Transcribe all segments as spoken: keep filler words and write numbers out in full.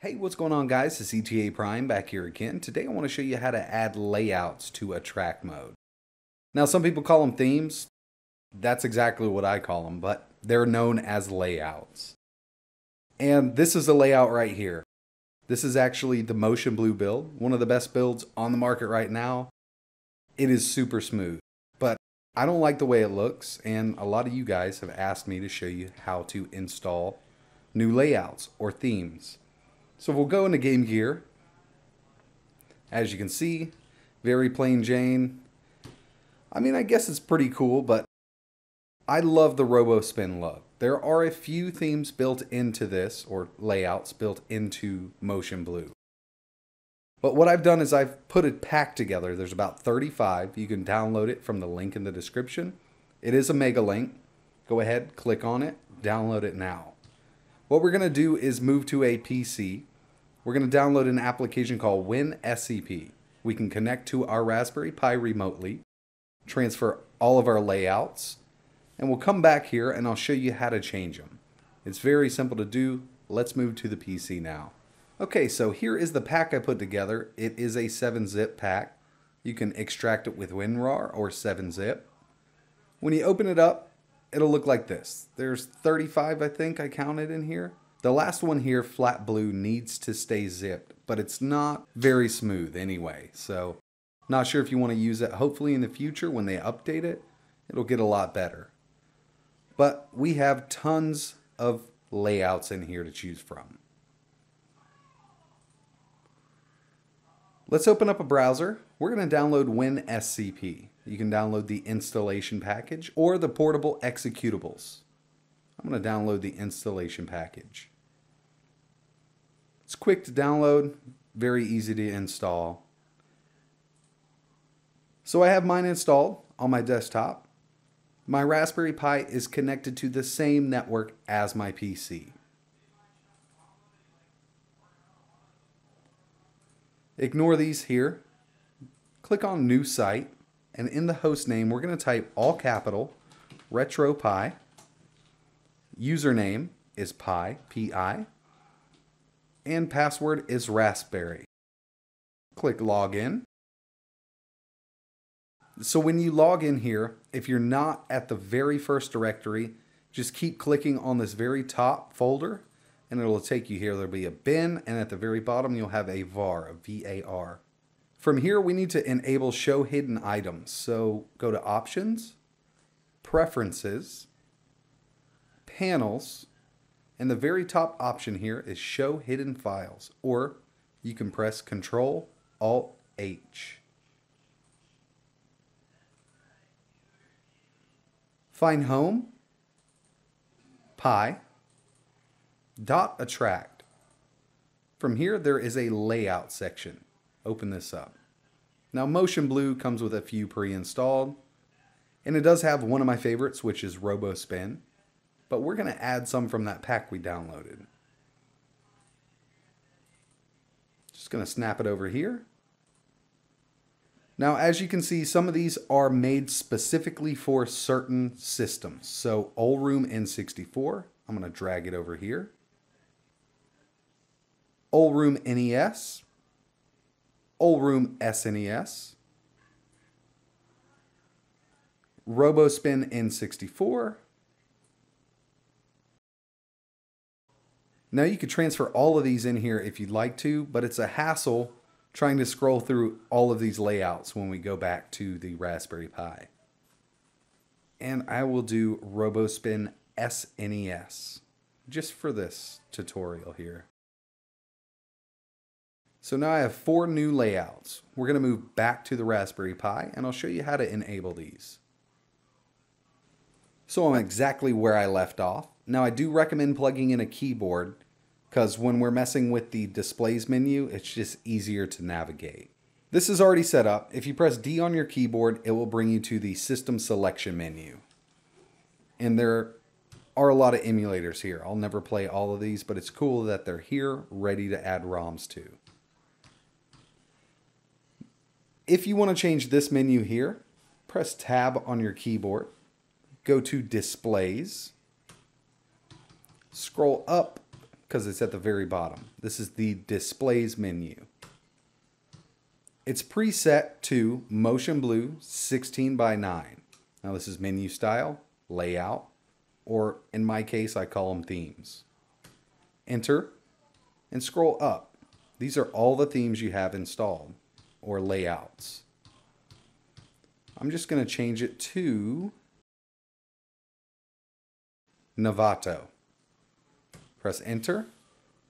Hey, what's going on guys? It's E T A Prime back here again. Today I want to show you how to add layouts to Attract Mode. Now some people call them themes. That's exactly what I call them, but they're known as layouts. And this is the layout right here. This is actually the Motion Blue build, one of the best builds on the market right now. It is super smooth, but I don't like the way it looks, and a lot of you guys have asked me to show you how to install new layouts or themes. So we'll go into Game Gear. As you can see, very plain Jane. I mean, I guess it's pretty cool, but I love the RoboSpin look. There are a few themes built into this, or layouts built into Motion Blue. But what I've done is I've put a pack together. There's about thirty-five. You can download it from the link in the description. It is a mega link. Go ahead, click on it, download it now. What we're going to do is move to a P C. We're going to download an application called WinSCP. We can connect to our Raspberry Pi remotely, transfer all of our layouts, and we'll come back here and I'll show you how to change them. It's very simple to do. Let's move to the P C now. Okay, so here is the pack I put together. It is a seven zip pack. You can extract it with WinRAR or seven zip. When you open it up, it'll look like this. There's thirty-five, I think I counted in here. The last one here, flat blue, needs to stay zipped, but it's not very smooth anyway. So not sure if you want to use it. Hopefully in the future when they update it, it'll get a lot better. But we have tons of layouts in here to choose from. Let's open up a browser. We're going to download WinSCP. You can download the installation package or the portable executables. I'm going to download the installation package. It's quick to download, very easy to install. So I have mine installed on my desktop. My Raspberry Pi is connected to the same network as my P C. Ignore these here. Click on New Site, and in the host name, we're going to type all capital, RetroPie. Username is Pi, P I, and password is Raspberry. Click Login. So when you log in here, if you're not at the very first directory, just keep clicking on this very top folder, and it'll take you here. There'll be a bin, and at the very bottom, you'll have a var, a V A R. From here, we need to enable show hidden items. So go to Options, Preferences, Panels, and the very top option here is Show Hidden Files, or you can press Control Alt H. Find Home, Pi, dot attract. From here, there is a layout section. Open this up. Now Motion Blue comes with a few pre-installed, and it does have one of my favorites, which is RoboSpin, but we're going to add some from that pack we downloaded. Just going to snap it over here. Now as you can see, some of these are made specifically for certain systems. So Oldroom N sixty-four, I'm going to drag it over here. Oldroom N E S. Oldroom S N E S, RoboSpin N sixty-four. Now you could transfer all of these in here if you'd like to, but it's a hassle trying to scroll through all of these layouts when we go back to the Raspberry Pi. And I will do RoboSpin S N E S just for this tutorial here. So now I have four new layouts. We're going to move back to the Raspberry Pi and I'll show you how to enable these. So I'm exactly where I left off. Now I do recommend plugging in a keyboard because when we're messing with the displays menu, it's just easier to navigate. This is already set up. If you press D on your keyboard, it will bring you to the system selection menu. And there are a lot of emulators here. I'll never play all of these, but it's cool that they're here ready to add ROMs to. If you want to change this menu here, press Tab on your keyboard, go to Displays, scroll up because it's at the very bottom. This is the Displays menu. It's preset to Motion Blue sixteen by nine. Now this is menu style, layout, or in my case, I call them themes. Enter and scroll up. These are all the themes you have installed or layouts. I'm just going to change it to Navato. Press enter,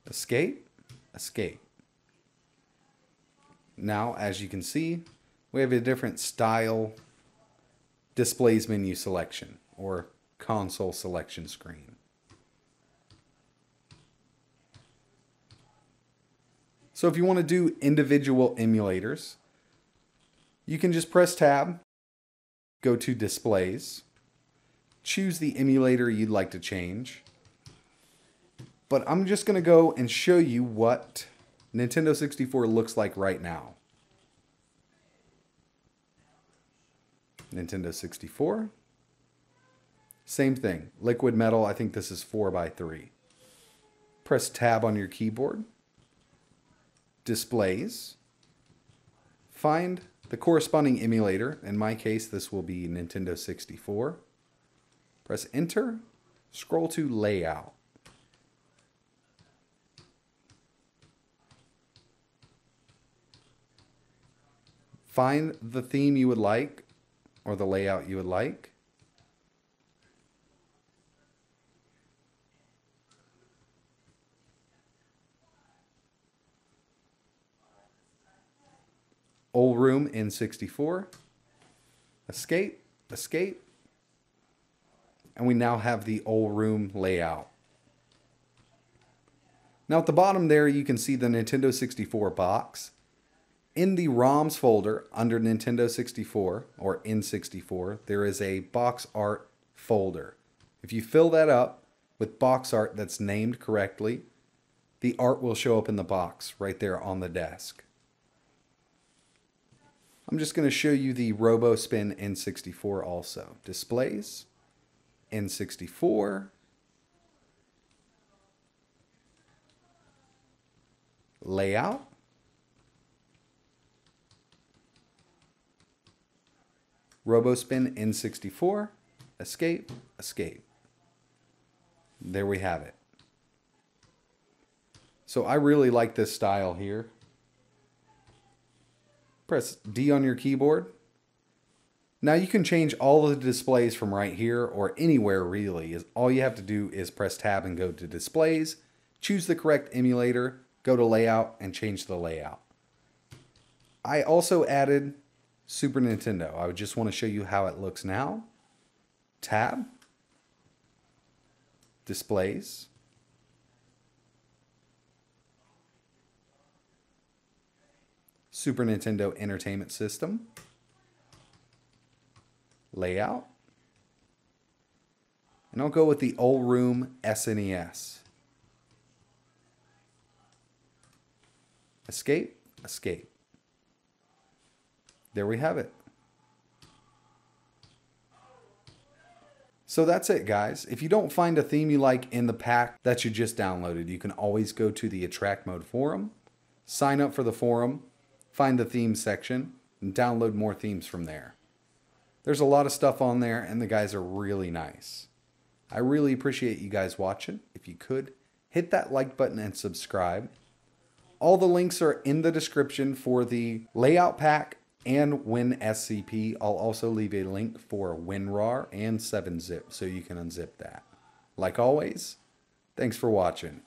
escape, escape. Now, as you can see, we have a different style displays menu selection or console selection screen. So if you want to do individual emulators, you can just press tab, go to displays, choose the emulator you'd like to change. But I'm just going to go and show you what Nintendo sixty-four looks like right now. Nintendo sixty-four. Same thing. Liquid metal, I think this is four by three. Press tab on your keyboard. Displays. Find the corresponding emulator. In my case, this will be Nintendo sixty-four. Press enter. Scroll to layout. Find the theme you would like, or the layout you would like. Oldroom N sixty-four. Escape, escape. And we now have the Oldroom layout. Now at the bottom there, you can see the Nintendo sixty-four box. In the ROMs folder under Nintendo sixty-four or N sixty-four, there is a box art folder. If you fill that up with box art that's named correctly, the art will show up in the box right there on the desk. I'm just going to show you the RoboSpin N sixty-four also. Displays, N sixty-four, layout. RoboSpin N sixty-four, escape, escape. There we have it. So I really like this style here. Press D on your keyboard. Now you can change all the displays from right here or anywhere really. Is all you have to do is press tab and go to displays, choose the correct emulator, go to layout and change the layout. I also added Super Nintendo. I would just want to show you how it looks now. Tab. Displays. Super Nintendo Entertainment System. Layout. And I'll go with the Oldroom S N E S. Escape. Escape. There we have it. So that's it, guys. If you don't find a theme you like in the pack that you just downloaded, you can always go to the Attract Mode forum, sign up for the forum, find the theme section, and download more themes from there. There's a lot of stuff on there, and the guys are really nice. I really appreciate you guys watching. If you could, hit that like button and subscribe. All the links are in the description for the layout pack and WinSCP. I'll also leave a link for WinRAR and seven zip so you can unzip that. Like always, thanks for watching.